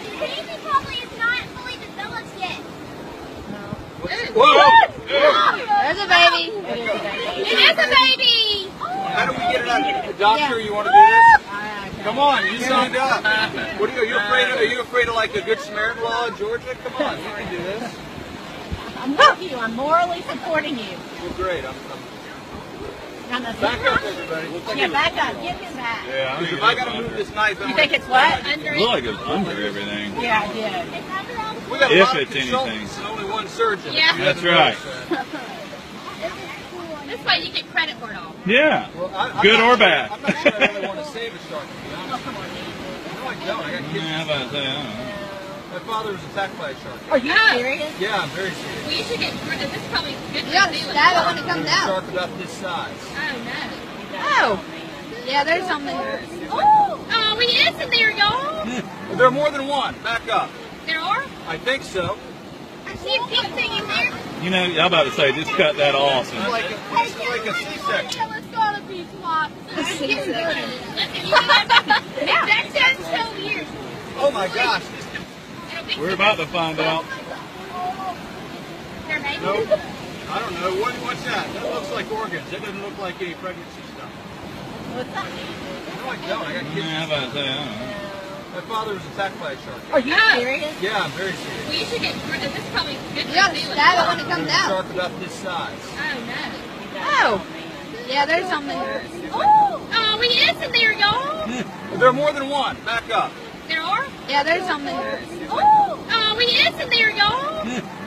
The baby probably is not fully developed yet. No. Whoa! There's a baby. It is a baby. How do we get it out? Doctor, yeah. You want to do this? Uh, okay. Come on, you signed up. What are you? Are you afraid of? Are you afraid of like the Good Samaritan law in Georgia? Come on, you can do this. I'm with you. I'm morally supporting you. You're great. I'm. I'm... Back up, everybody. Looks like yeah, back up. Get him back. Yeah. If I gotta move this knife, I'm you think like, it's what? Under it. Look like it's under everything. Yeah, I did. We got a if lot of consultants and only one surgeon. Yeah. That's right. This way you get credit for it all. Yeah. Well, I, good or sure, bad. I'm not sure I really want to save a shark, to be honest. No, I don't. I got kids. Yeah, about that, I don't know. My father was attacked by a shark. Are you oh. serious? Yeah, I'm very serious. Well, you should get credit. This is probably good for you. You gotta stab it when it comes there's out. There's a shark about this size. Oh, no. Oh. Yeah, there's something there. Oh, oh we is in there, y'all. Well, there are more than one. Back up. There are? I think so. I see a pink thing in there. You know, I'm about to say, just cut that off. It's like a C-section. It's got to be flopped. A C-section. That sounds so weird. Oh, my gosh. We're about to find out. There may be. Nope. I don't know. What, what's that? That looks like organs. That doesn't look like any pregnancy stuff. What's that? No, I don't. I got kids. Yeah, I'm about to say, I don't know. My father was attacked by a shark. Are you oh. serious? Yeah, I'm very serious. Well, you should get credit. This is probably good for you. You gotta stab it when it comes out. There's a shark about this size. Oh, no. Oh. Yeah, there's something there. Oh, oh we is in there, y'all. There are more than one. Back up. There are? Yeah, there's something there. Oh, oh we is in there, y'all.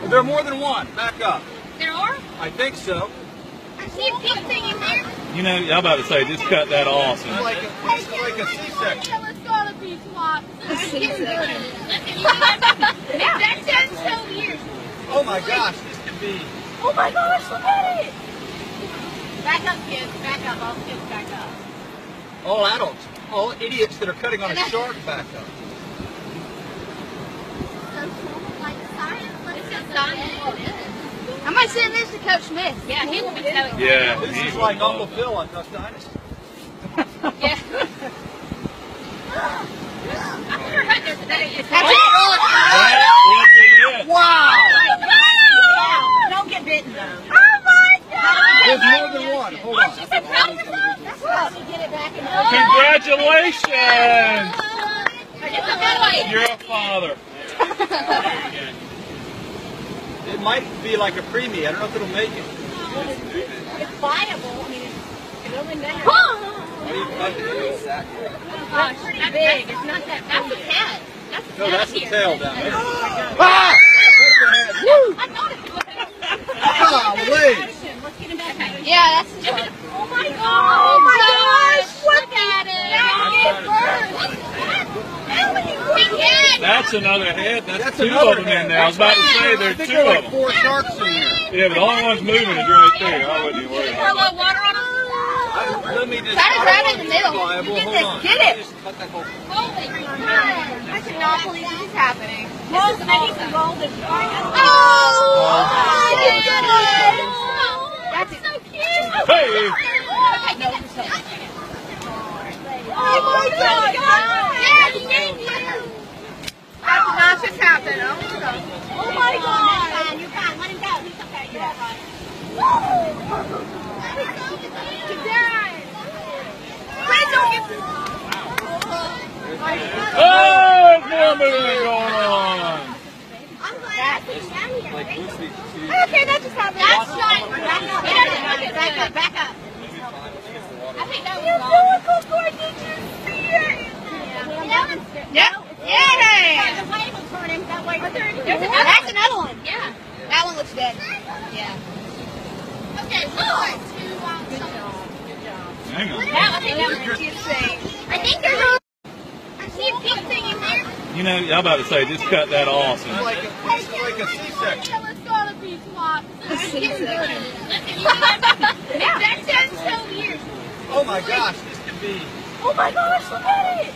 There are more than one. Back up. There are? I think so. I see a pink thing in there. You know, I'm about to say, just cut that off. It's like a C-section. It's got to be flopped. A C-section. That sounds so weird. Oh my gosh, this could be. Oh my gosh, look at it. Back up, kids. Back up. All kids, back up. All adults. All idiots that are cutting on a shark, back up. So cool. Like science. It's a science. I might send this to Coach Smith. Yeah, he will be telling you. Yeah, this is like Uncle Phil on Duck Dynasty. Yeah. I sure heard there today. That's it. Wow. Wow. Don't get bitten, though. Oh, my God. There's more than one. Hold on. She said, "Proud of her." That's how she get it back in the congratulations. You're a father. It might be like a preemie. I don't know if it'll make it. It's viable. I mean, it's really nice. Oh, it's pretty big. It's not that. That's a head. That's a tail. No, that's a tail down there. Ah! I thought it was. Oh, wait. Let's get him back. Yeah, that's the shark. Oh, my God. Oh, my gosh. Look at it. That's his bird. That's another head. That's, That's two of them head. in there. I was about to say there's two there like of them. Four sharks in here. Yeah, but the only one's moving is right there. I wouldn't even worry about it. That is right in the middle. You get this. Get it. I cannot believe this is happening. This is amazing. Oh, my goodness. That's so cute. Hey. Oh, my God. Oh my God! You can't let him go. He's okay. You're right. Oh, more moving going on. I'm glad he's down here. Okay, that just happened. That's not. Back up. Back up. Back up. I think that was long. Before, did you see it? Yeah. Yeah. Yeah. The wave will turn him that way. That's another one. Yeah. That one looks dead. Yeah. Okay, so two long songs. Good job. Hang on. That one, I think that was a cute thing. I think there's a... I see a pink thing in there. You know, I'm about to say, just cut that off. It's like a C-section. Let's go on a beach walk. A C-section. That sounds so weird. Oh my gosh, this could be... Oh my gosh, look at it.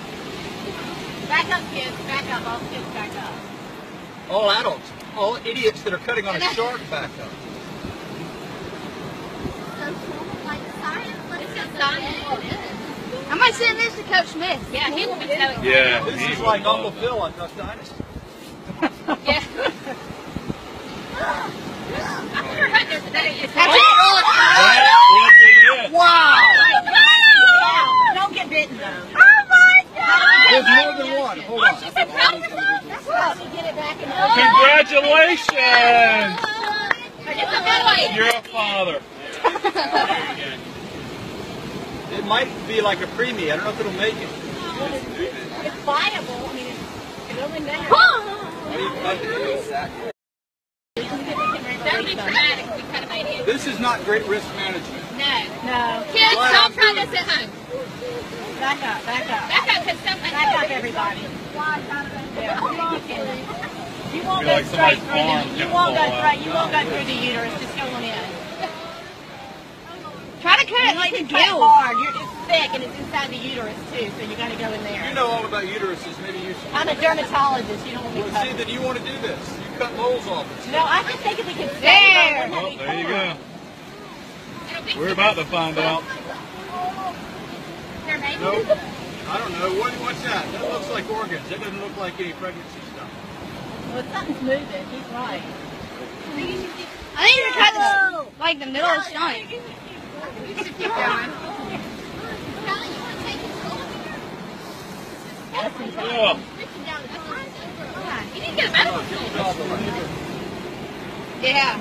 Back up, kids. Back up. All kids, back up. All adults. All idiots that are cutting on a shark, back up. I might send this to Coach Smith. Yeah, he will be telling you. Yeah, this is like Uncle Phil on Duck Dynasty. Yeah. I sure heard there today. That's it. Wow. Don't get bitten, though. There's more than one. Hold on. She said, "Proud of her." That's how she get it back in the congratulations. You're a father. It might be like a preemie. I don't know if it'll make it. It's viable. I mean, it's really nice. That would be dramatic if we kind of made it. This is not great risk management. No. No. Kids, don't try this at home. Back up, back up. Back up, because something. Back up, everybody. Yeah. You won't go straight through the, you won't go straight, you won't go through the uterus, just go on in. Try to cut it like the gill. It's thick and it's inside the uterus too, so you got to go in there. You know all about uteruses, maybe you should. I'm a dermatologist, you don't want to be cut. Well, see, that you want to do this. You cut moles off. No, I just think if we could there. Oh, there you go. We're about to find out. Nope. I don't know. What, what's that? That looks like organs. That doesn't look like any pregnancy stuff. Well, something's moving. He's right. I think you should cut the, like the middle of the shank. You should keep going. Callie, you want to take his soul here? That's his soul. You need to get a medical soul. Yeah.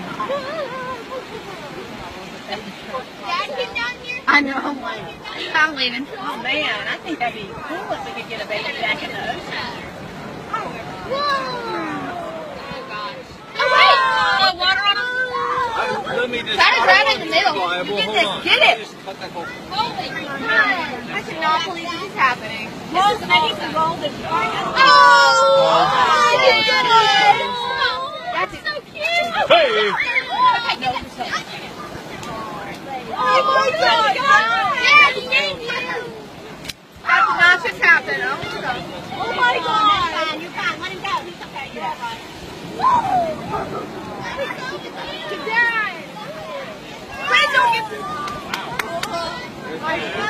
Dad, get down here. I know. I'm leaving. Oh man, I think that'd be cool if we could get a baby back in the ocean. Whoa! Oh gosh. Oh wait! Oh, oh, water on us. That is right in the middle. You get this. Get it. Holy God! I cannot believe this is happening. This is amazing. Oh my goodness! That's so cute. Hey. Okay, get that. Oh my God! Yes, thank you! That's not just happened. Oh my God! You can't let him go. He's okay. You're right. To die. Please don't get.